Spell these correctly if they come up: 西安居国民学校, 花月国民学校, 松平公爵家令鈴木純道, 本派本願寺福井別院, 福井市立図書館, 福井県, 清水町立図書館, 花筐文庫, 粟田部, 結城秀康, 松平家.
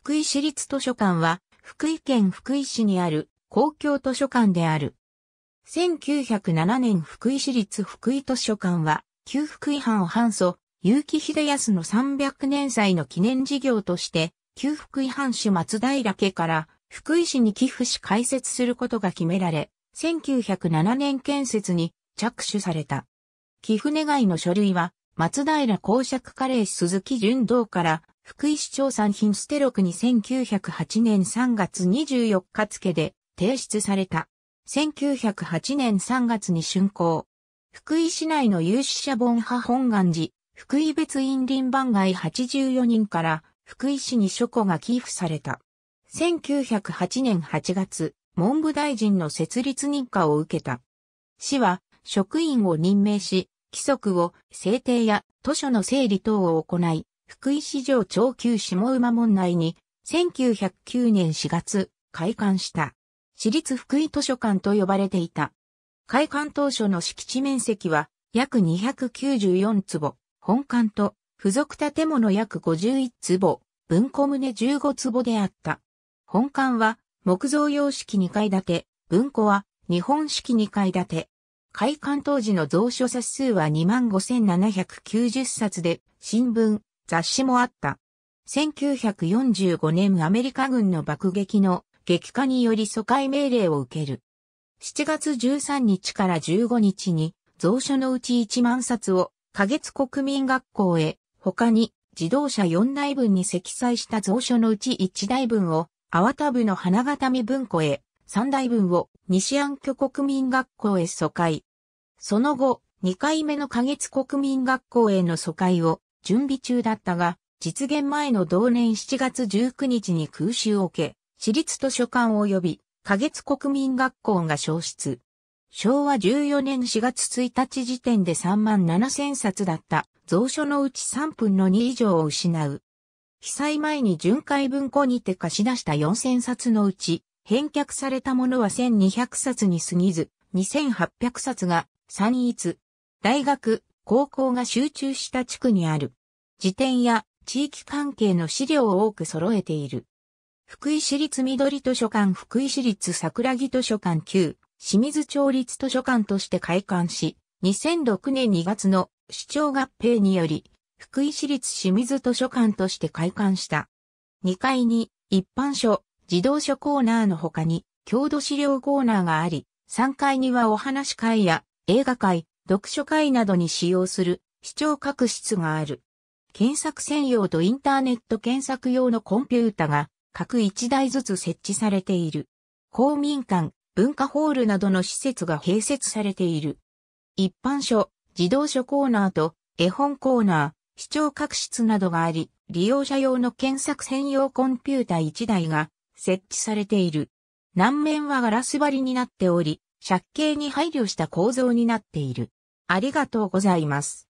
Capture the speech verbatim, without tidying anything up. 福井市立図書館は、福井県福井市にある公共図書館である。せんきゅうひゃくななねん福井市立福井図書館は、旧福井藩を藩祖、結城秀康のさんびゃくねん祭の記念事業として、旧福井藩主松平家から福井市に寄付し開設することが決められ、せんきゅうひゃくななねん建設に着手された。寄付願いの書類は、松平公爵家令鈴木純道から、福井市長産品捨て録にせんきゅうひゃくはちねんさんがつにじゅうよっか付で提出された。せんきゅうひゃくはちねんさんがつに竣工。福井市内の有志者盆葉本願寺、福井別院林番外はちじゅうよにんから、福井市に書庫が寄付された。せんきゅうひゃくはちねんはちがつ、文部大臣の設立認可を受けた。市は職員を任命し、規則を制定や図書の整理等を行い、福井市城町旧下馬門内にせんきゅうひゃくきゅうねんしがつ開館した。市立福井図書館と呼ばれていた。開館当初の敷地面積は約にひゃくきゅうじゅうよんつぼ、本館と、付属建物約ごじゅういちつぼ、文庫棟じゅうごつぼであった。本館は木造様式にかいだて、文庫は日本式にかいだて。開館当時の蔵書冊数は にまんごせんななひゃくきゅうじゅっさつで、新聞、雑誌もあった。せんきゅうひゃくよんじゅうごねんアメリカ軍の爆撃の激化により疎開命令を受ける。しちがつじゅうさんにちからじゅうごにちに、蔵書のうちいちまんさつを、花月国民学校へ、他に自動車よんだいぶんに積載した蔵書のうちいちだいぶんを、粟田部の花形見文庫へ、さんだいぶんを西安居国民学校へ疎開。その後、にかいめの花月国民学校への疎開を準備中だったが、実現前の同年しちがつじゅうくにちに空襲を受け、市立図書館及び花月国民学校が焼失。しょうわじゅうよねんしがつついたち時点でさんまんななせんさつだった蔵書のうちさんぶんのに以上を失う。被災前に巡回文庫にて貸し出したよんせんさつのうち、返却されたものはせんにひゃくさつに過ぎず、にせんはっぴゃくさつが散逸。大学、高校が集中した地区にある。辞典や地域関係の資料を多く揃えている。福井市立緑図書館、福井市立桜木図書館旧清水町立図書館として開館し、にせんろくねんにがつの市長合併により、福井市立清水図書館として開館した。にかいに一般書、児童書コーナーの他に、郷土資料コーナーがあり、さんがいにはお話会や映画会、読書会などに使用する視聴覚室がある。検索専用とインターネット検索用のコンピュータが各いちだいずつ設置されている。公民館、文化ホールなどの施設が併設されている。一般書、児童書コーナーと絵本コーナー、視聴覚室などがあり、利用者用の検索専用コンピュータいちだいが設置されている。南面はガラス張りになっており、借景に配慮した構造になっている。ありがとうございます。